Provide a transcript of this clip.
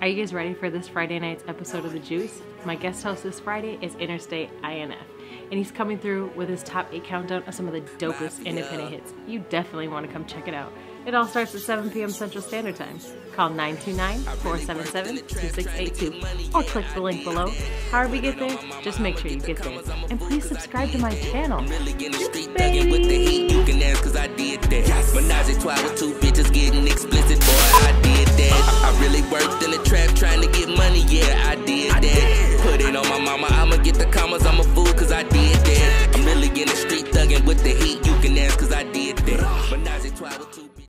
Are you guys ready for this Friday night's episode of The Juice? My guest host this Friday is Interstate INF, and he's coming through with his top 8 countdown of some of the dopest independent hits. You definitely want to come check it out. It all starts at 7 p.m. Central Standard Time. Call 929-477-2682 or click the link below. However you get there, just make sure you get there. And please subscribe to my channel. Trying to get money, yeah, I did that. Put it on my mama, I'ma get the commas, I'ma fool.